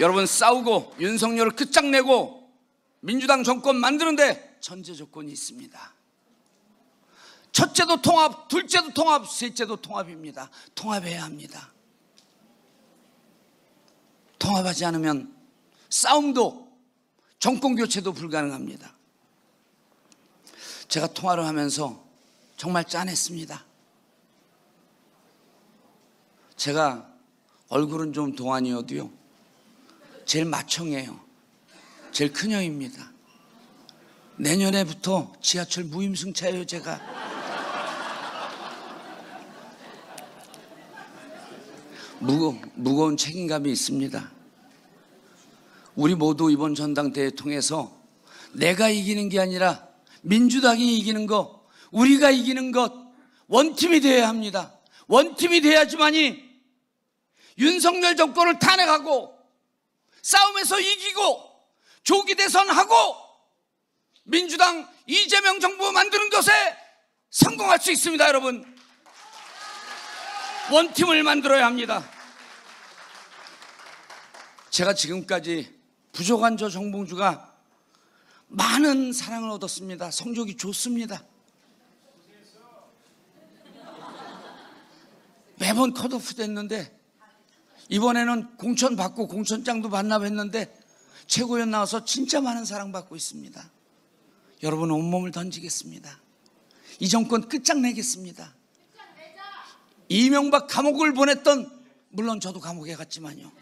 여러분 싸우고 윤석열을 끝장내고 민주당 정권 만드는데 전제 조건이 있습니다. 첫째도 통합, 둘째도 통합, 셋째도 통합입니다. 통합해야 합니다. 통합하지 않으면 싸움도 정권교체도 불가능합니다. 제가 통화를 하면서 정말 짠했습니다. 제가 얼굴은 좀 동안이어도요 제일 맏형이에요. 제일 큰 형입니다. 내년에부터 지하철 무임승차예요. 제가 무거운 책임감이 있습니다. 우리 모두 이번 전당대회 통해서 내가 이기는 게 아니라 민주당이 이기는 것, 우리가 이기는 것, 원팀이 돼야 합니다. 원팀이 돼야지만이 윤석열 정권을 탄핵하고 싸움에서 이기고 조기 대선하고 민주당 이재명 정부 만드는 것에 성공할 수 있습니다. 여러분 원팀을 만들어야 합니다. 제가 지금까지 부족한 저 정봉주가 많은 사랑을 얻었습니다. 성적이 좋습니다. 매번 컷오프 됐는데 이번에는 공천 받고 공천장도 반납했는데 최고위원 나와서 진짜 많은 사랑받고 있습니다. 여러분 온몸을 던지겠습니다. 이 정권 끝장내겠습니다. 이명박 감옥을 보냈던, 물론 저도 감옥에 갔지만요,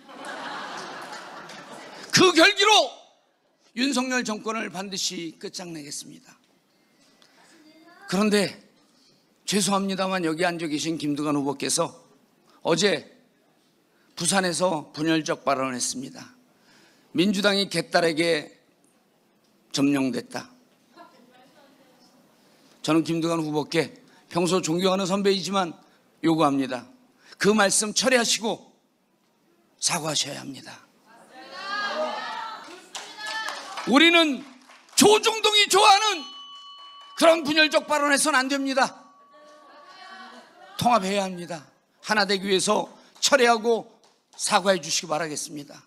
그 결기로 윤석열 정권을 반드시 끝장내겠습니다. 그런데 죄송합니다만 여기 앉아 계신 김두관 후보께서 어제 부산에서 분열적 발언을 했습니다. 민주당이 개딸에게 점령됐다. 저는 김두관 후보께 평소 존경하는 선배이지만 요구합니다. 그 말씀 철회하시고 사과하셔야 합니다. 우리는 조중동이 좋아하는 그런 분열적 발언해서는 안 됩니다. 통합해야 합니다. 하나 되기 위해서 철회하고 사과해 주시기 바라겠습니다.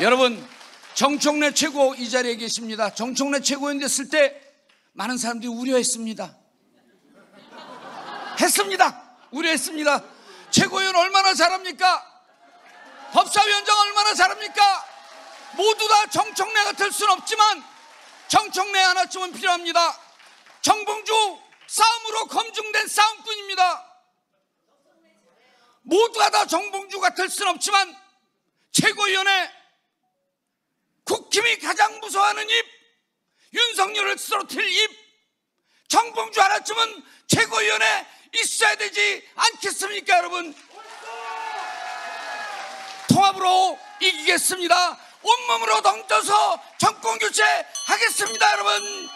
여러분 정청래 최고 이 자리에 계십니다. 정청래 최고위원 됐을 때 많은 사람들이 우려했습니다. 했습니다. 우려했습니다. 최고위원 얼마나 잘합니까? 법사위원장 얼마나 잘합니까? 모두 다 정청래 같을 순 없지만 정청래 하나쯤은 필요합니다. 정봉주 싸움으로 검증된 싸움꾼입니다. 모두가 다 정봉주 같을 순 없지만 최고위원회 국힘이 가장 무서워하는 입, 윤석열을 쓰러뜨릴 입, 정봉주 하나쯤은 최고위원회 있어야 되지 않겠습니까? 여러분 통합으로 이기겠습니다. 온몸으로 던져서 정권 교체 하겠습니다. 여러분.